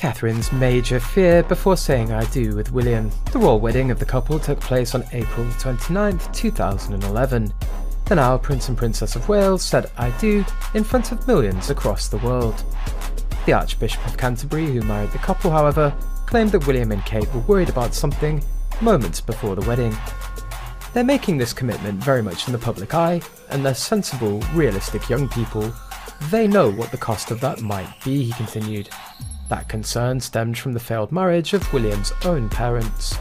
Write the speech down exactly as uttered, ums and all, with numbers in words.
Catherine's major fear before saying I do with William. The royal wedding of the couple took place on April twenty-ninth, two thousand eleven. The now Prince and Princess of Wales said I do in front of millions across the world. The Archbishop of Canterbury, who married the couple, however, claimed that William and Kate were worried about something moments before the wedding. They're making this commitment very much in the public eye, and they're sensible, realistic young people. They know what the cost of that might be, he continued. That concern stemmed from the failed marriage of William's own parents.